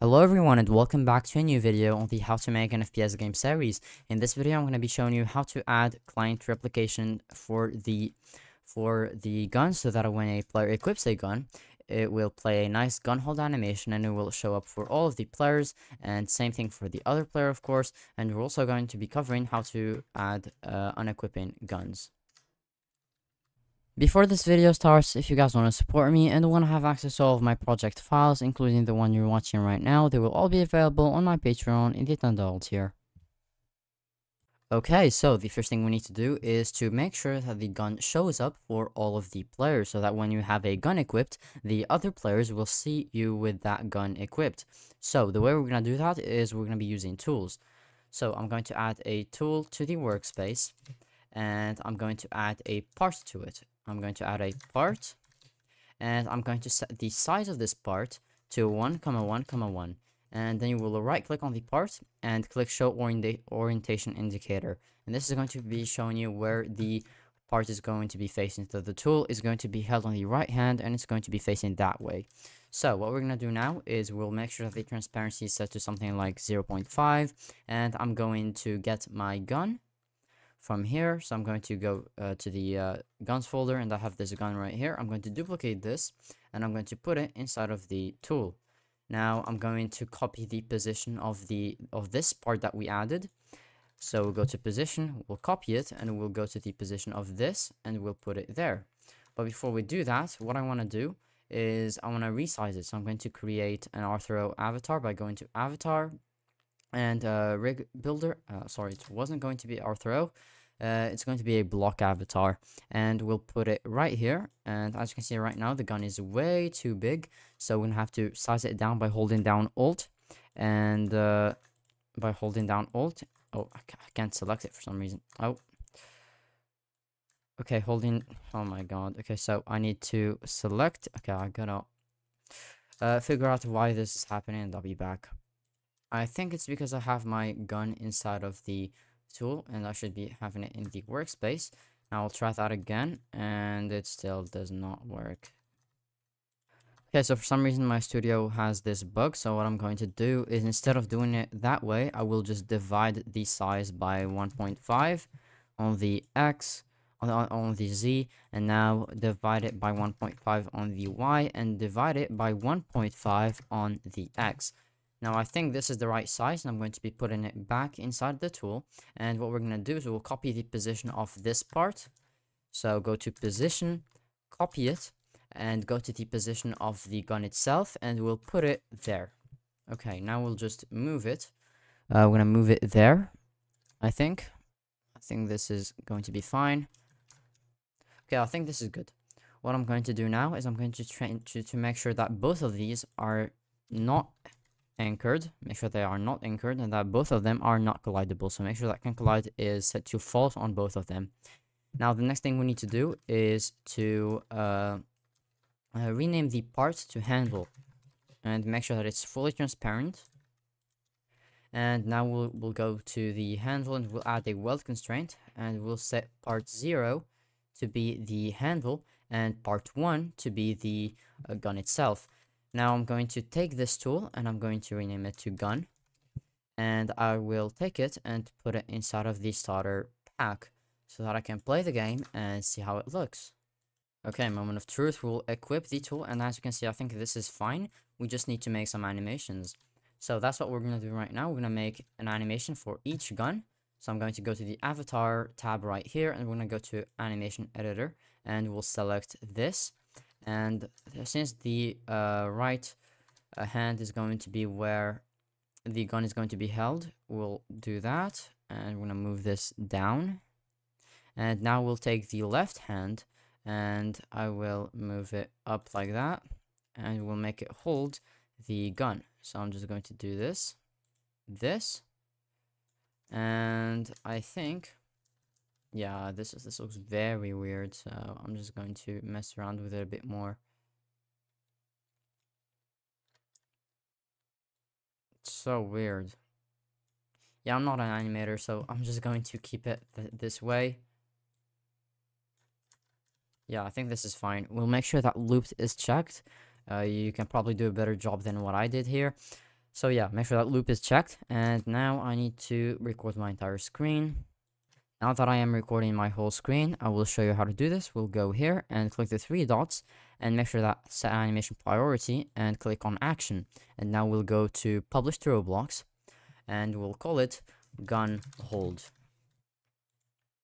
Hello everyone and welcome back to a new video on the how to make an FPS game series. In this video I'm going to be showing you how to add client replication for the gun so that when a player equips a gun, it will play a nice gun hold animation and it will show up for all of the players, and same thing for the other player of course. And we're also going to be covering how to add unequipping guns. Before this video starts, if you guys want to support me and want to have access to all of my project files, including the one you're watching right now, they will all be available on my Patreon in the $10 tier. Okay, so the first thing we need to do is to make sure that the gun shows up for all of the players, so that when you have a gun equipped, the other players will see you with that gun equipped. So the way we're going to do that is we're going to be using tools. So I'm going to add a tool to the workspace and I'm going to add a part to it. I'm going to add a part, and I'm going to set the size of this part to 1, 1, 1, and then you will right click on the part and click show orientation indicator, and this is going to be showing you where the part is going to be facing. So the tool is going to be held on the right hand and it's going to be facing that way. So what we're going to do now is we'll make sure that the transparency is set to something like 0.5, and I'm going to get my gun from here. So I'm going to go to the guns folder, and I have this gun right here. I'm going to duplicate this and I'm going to put it inside of the tool. Now I'm going to copy the position of this part that we added. So we'll go to position, we'll copy it, and we'll go to the position of this and we'll put it there. But before we do that, what I want to do is I want to resize it. So I'm going to create an Arthro avatar by going to avatar and rig builder. Sorry, it wasn't going to be Arthro. It's going to be a block avatar, and we'll put it right here. And as you can see right now, the gun is way too big, so we're gonna have to size it down by holding down Alt, and by holding down Alt. Oh, I can't select it for some reason. Oh, okay, holding. Oh my God. Okay, so I need to select. Okay, I gotta figure out why this is happening, and I'll be back. I think it's because I have my gun inside of the tool and I should be having it in the workspace. Now I'll try that again and it still does not work. Okay, so for some reason my studio has this bug, so what I'm going to do is instead of doing it that way, I will just divide the size by 1.5 on the X, on the Z, and now divide it by 1.5 on the Y, and divide it by 1.5 on the X. Now I think this is the right size, and I'm going to be putting it back inside the tool. And what we're going to do is we'll copy the position of this part. So go to position, copy it, and go to the position of the gun itself, and we'll put it there. Okay, now we'll just move it. We're going to move it there, I think. I think this is going to be fine. Okay, I think this is good. What I'm going to do now is I'm going to try to make sure that both of these are not anchored, make sure they are not anchored, and that both of them are not collidable. So make sure that can collide is set to false on both of them. Now the next thing we need to do is to rename the part to handle and make sure that it's fully transparent. And now we'll go to the handle and we'll add a weld constraint, and we'll set part 0 to be the handle and part 1 to be the gun itself. Now I'm going to take this tool and I'm going to rename it to gun, and I will take it and put it inside of the starter pack so that I can play the game and see how it looks. Okay, moment of truth, we'll equip the tool, and as you can see I think this is fine. We just need to make some animations. So that's what we're going to do right now. We're going to make an animation for each gun. So I'm going to go to the avatar tab right here, and we're going to go to animation editor, and we'll select this. And since the right hand is going to be where the gun is going to be held, we'll do that. And we're going to move this down. And now we'll take the left hand and I will move it up like that. And we'll make it hold the gun. So I'm just going to do this. And I think... yeah, this looks very weird, so I'm just going to mess around with it a bit more. It's so weird. Yeah, I'm not an animator, so I'm just going to keep it this way. Yeah, I think this is fine. We'll make sure that looped is checked. You can probably do a better job than what I did here. So yeah, make sure that loop is checked. And now I need to record my entire screen. Now that I am recording my whole screen, I will show you how to do this. We'll go here and click the three dots and make sure that set animation priority and click on action. And now we'll go to publish to Roblox and we'll call it gun hold.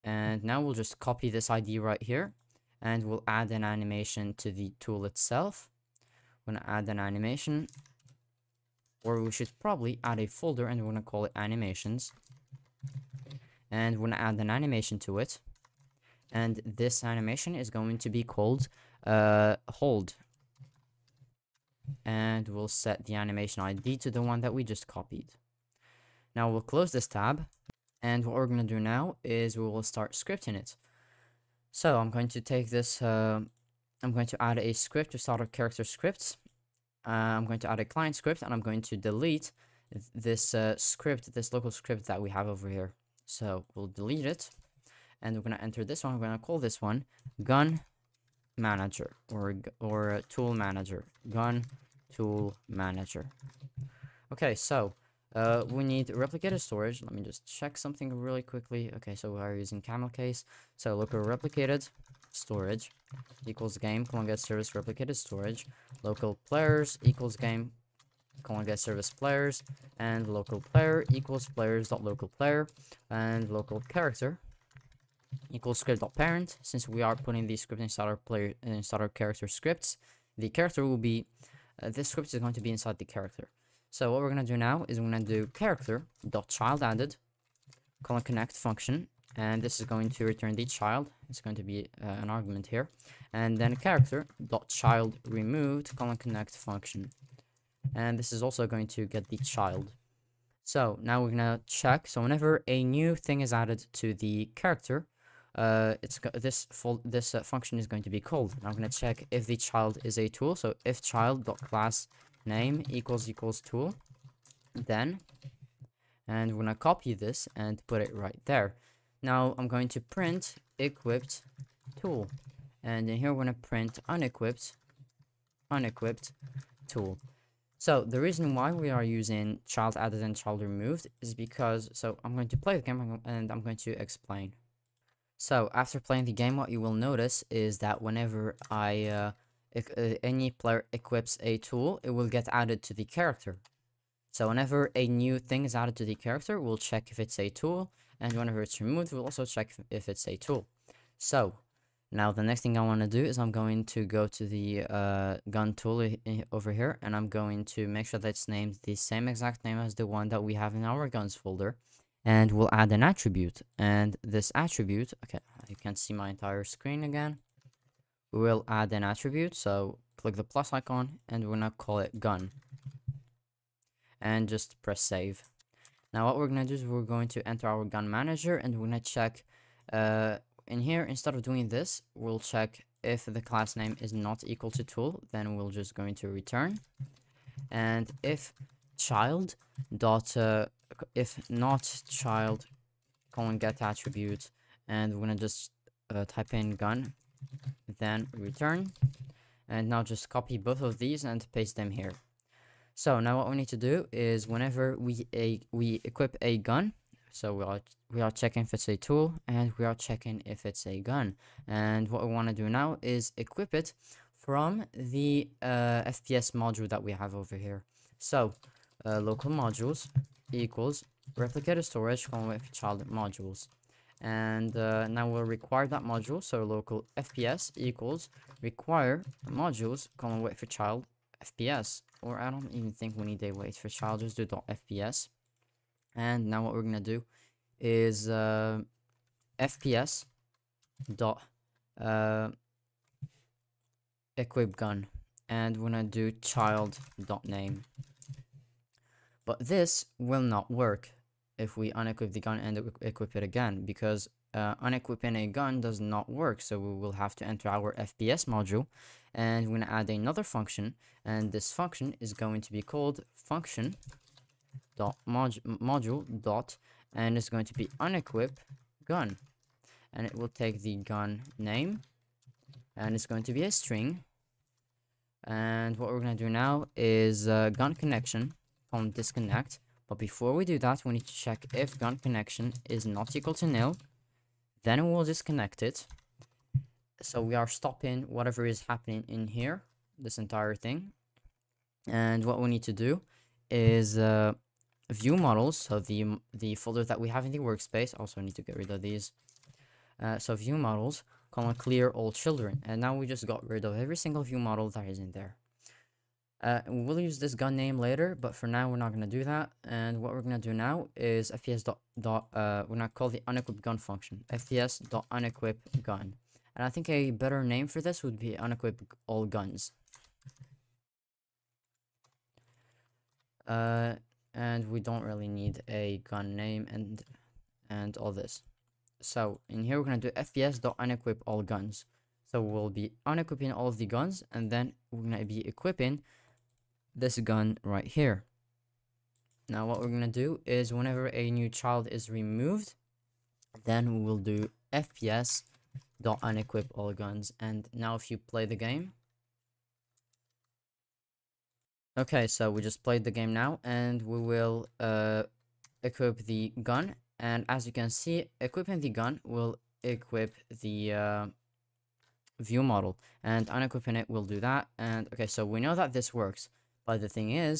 And now we'll just copy this ID right here and we'll add an animation to the tool itself. We're gonna add an animation, or we should probably add a folder and we're gonna call it animations. And we're gonna add an animation to it. And this animation is going to be called hold. And we'll set the animation ID to the one that we just copied. Now we'll close this tab. And what we're gonna do now is we will start scripting it. So I'm going to take this, I'm going to add a script to start a character script. I'm going to add a client script and I'm going to delete this script, this local script that we have over here. So we'll delete it and we're going to enter this one. We're going to call this one Gun Manager or Tool Manager. Gun Tool Manager. Okay, so we need replicated storage. Let me just check something really quickly. Okay, so we are using camel case. So local replicated storage equals game colon get service replicated storage, local players equals game colon get service players, and local player equals players dot local player, and local character equals script dot parent. Since we are putting the script inside our player, inside our character scripts, the character will be this script is going to be inside the character. So what we're gonna do now is we're gonna do character dot child added colon connect function, and this is going to return the child. It's going to be an argument here, and then character dot child removed colon connect function. And this is also going to get the child. So now we're gonna check. So whenever a new thing is added to the character, this function is going to be called. And I'm gonna check if the child is a tool. So if child dot class name equals equals tool, then, and we're gonna copy this and put it right there. Now I'm going to print equipped tool, and in here we're gonna print unequipped tool. So the reason why we are using child added and child removed is because, so I'm going to play the game and I'm going to explain. So after playing the game, what you will notice is that whenever any player equips a tool, it will get added to the character. So whenever a new thing is added to the character, we'll check if it's a tool, and whenever it's removed, we'll also check if it's a tool. So now the next thing I want to do is I'm going to go to the gun tool over here, and I'm going to make sure that it's named the same exact name as the one that we have in our guns folder, and we'll add an attribute. And this attribute, okay, you can see my entire screen again. We will add an attribute, so click the plus icon, and we're gonna call it gun, and just press save. Now what we're gonna do is we're going to enter our gun manager, and we're gonna check. In here, instead of doing this, we'll check if the class name is not equal to tool, then we'll just going to return. And if child dot, if not child colon get attribute, and we're gonna just type in gun, then return. And now just copy both of these and paste them here. So now what we need to do is whenever we equip a gun, so we are checking if it's a tool, and we are checking if it's a gun. And what we want to do now is equip it from the FPS module that we have over here. So local modules equals replicated storage colon with child modules. And now we'll require that module. So local FPS equals require modules colon wait for child FPS. Or I don't even think we need a wait for child, just do dot FPS. And now what we're gonna do is FPS dot equip gun, and we're gonna do child dot name. But this will not work if we unequip the gun and equip it again, because unequipping a gun does not work. So we will have to enter our FPS module, and we're gonna add another function, and this function is going to be called function dot module dot, and it's going to be unequip gun, and it will take the gun name, and it's going to be a string. And what we're going to do now is gun connection column disconnect. But before we do that, we need to check if gun connection is not equal to nil. Then we will disconnect it. So we are stopping whatever is happening in here, this entire thing. And what we need to do is view models. So the folder that we have in the workspace, also need to get rid of these. So view models, colon clear all children. And now we just got rid of every single view model that is in there. We'll use this gun name later, but for now we're not going to do that. And what we're going to do now is fps we're going to call the unequip gun function, fps.unequip gun. And I think a better name for this would be unequip all guns. And we don't really need a gun name and all this. So in here we're going to do fps.unequip all guns. So we'll be unequipping all of the guns, and then we're going to be equipping this gun right here. Now what we're going to do is whenever a new child is removed, then we'll do fps.unequip all guns. And now if you play the game. Okay, so we just played the game now, and we will equip the gun. And as you can see, equipping the gun will equip the view model, and unequipping it will do that. And okay, so we know that this works, but the thing is,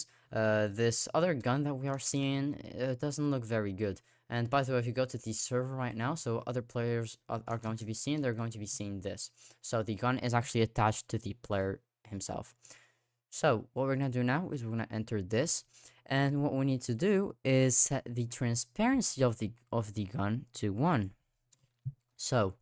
this other gun that we are seeing, it doesn't look very good. And by the way, if you go to the server right now, so other players are going to be seeing, they're going to be seeing this. So the gun is actually attached to the player himself. So what we're going to do now is we're going to enter this, and what we need to do is set the transparency of the gun to 1. So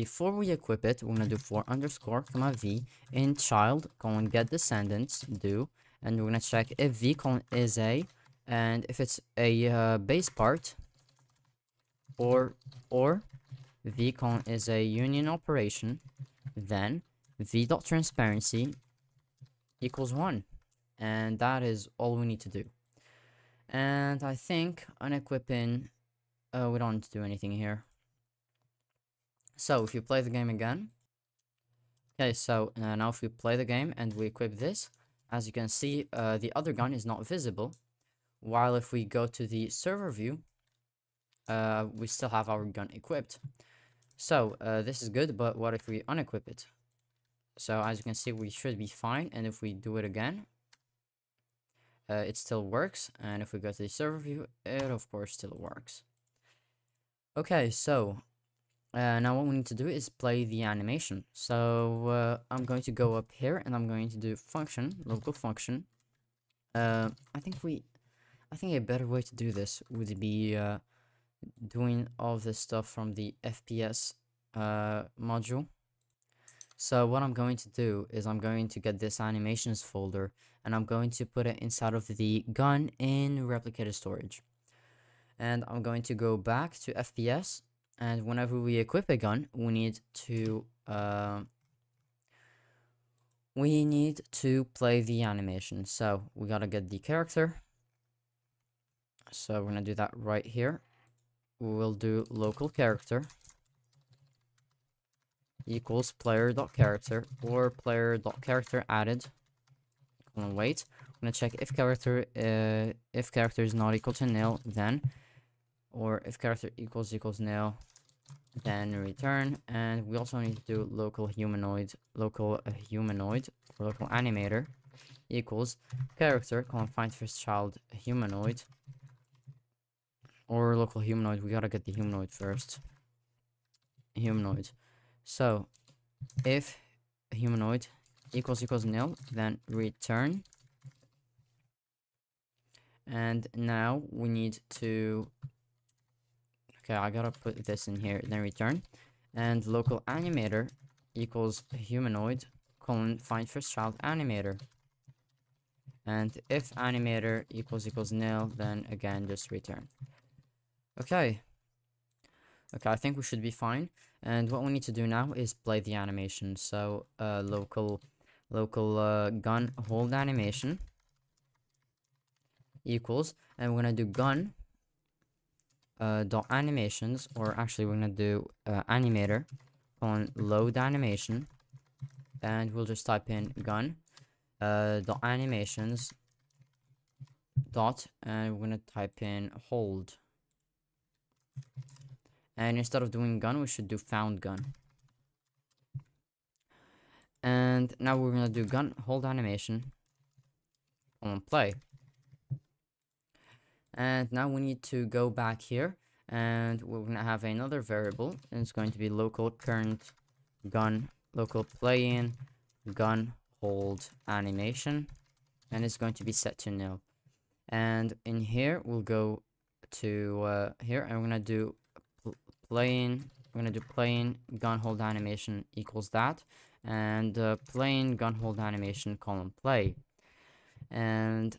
before we equip it, we're going to do for underscore comma v in child colon get descendants do, and we're going to check if v colon is a, and if it's a base part or v colon is a union operation, then v.transparency equals 1. And that is all we need to do. And I think unequipping, we don't need to do anything here. So if you play the game again. Okay, so now if we play the game and we equip this, as you can see, the other gun is not visible. While if we go to the server view, we still have our gun equipped. So this is good, but what if we unequip it? So as you can see, we should be fine, and if we do it again, it still works, and if we go to the server view, it of course still works. Okay, so now what we need to do is play the animation. So I'm going to go up here, and I'm going to do function, local function. I think a better way to do this would be doing all this stuff from the FPS module. So what I'm going to do is I'm going to get this animations folder, and I'm going to put it inside of the gun in replicated storage. And I'm going to go back to FPS, and whenever we equip a gun, we need to play the animation. So we gotta get the character. So we're gonna do that right here. We'll do local character equals player.character or player.character added. I'm gonna wait. I'm gonna check if character is not equal to nil, then, or if character equals nil, then return. And we also need to do local humanoid or local animator equals character colon find first child humanoid or local humanoid. We gotta get the humanoid first. Humanoid. So, if humanoid equals nil, then return. And now we need to, okay, I gotta put this in here, then return. And local animator equals humanoid colon find first child animator. And if animator equals nil, then again, just return. Okay. Okay, I think we should be fine. And what we need to do now is play the animation. So, local gun hold animation equals, and we're gonna do gun dot animations, or actually we're gonna do animator on load animation, and we'll just type in gun the animations dot, and we're gonna type in hold. And instead of doing gun, we should do found gun. And now we're gonna do gun hold animation on play. And now we need to go back here, and we're gonna have another variable, and it's going to be local current gun local play in gun hold animation, and it's going to be set to nil. And in here we'll go to here, and we're gonna do playing. We're gonna do playing gun hold animation equals that, and playing gun hold animation colon play. And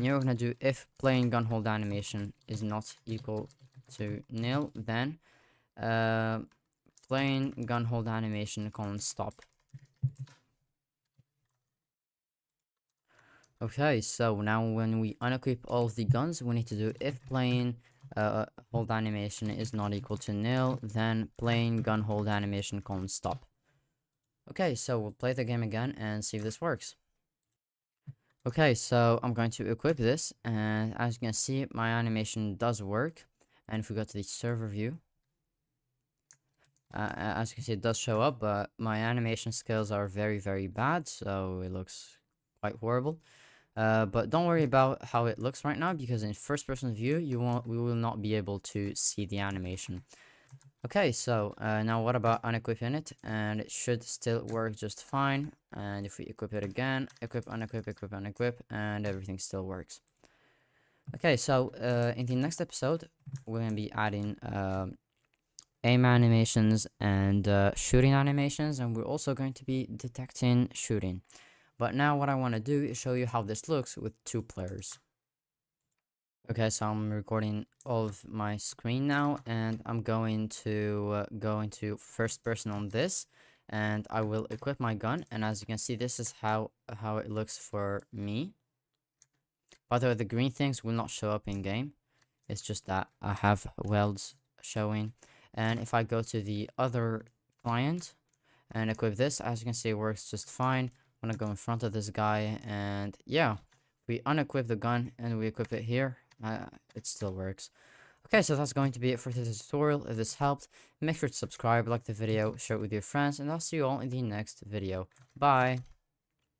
here we're gonna do if playing gun hold animation is not equal to nil, then playing gun hold animation colon stop. Okay, so now when we unequip all of the guns, we need to do if playing hold animation is not equal to nil, then playing gun hold animation colon stop. Okay, so we'll play the game again and see if this works. Okay, so I'm going to equip this, and as you can see, my animation does work. And if we go to the server view, as you can see, it does show up, but my animation skills are very, very bad, so it looks quite horrible. But don't worry about how it looks right now, because in first-person view, we will not be able to see the animation. Okay, so now what about unequipping it? And it should still work just fine. And if we equip it again, equip, unequip, and everything still works. Okay, so in the next episode, we're gonna be adding aim animations and shooting animations, and we're also going to be detecting shooting. But now what I want to do is show you how this looks with two players. Okay, so I'm recording all of my screen now, and I'm going to go into first person on this, and I will equip my gun, and as you can see, this is how it looks for me. By the way, the green things will not show up in game. It's just that I have welds showing. And if I go to the other client and equip this, as you can see, it works just fine. I'm gonna go in front of this guy, and yeah, we unequip the gun and we equip it here. It still works. Okay, so that's going to be it for this tutorial. If this helped, make sure to subscribe, like the video, share it with your friends, and I'll see you all in the next video. Bye!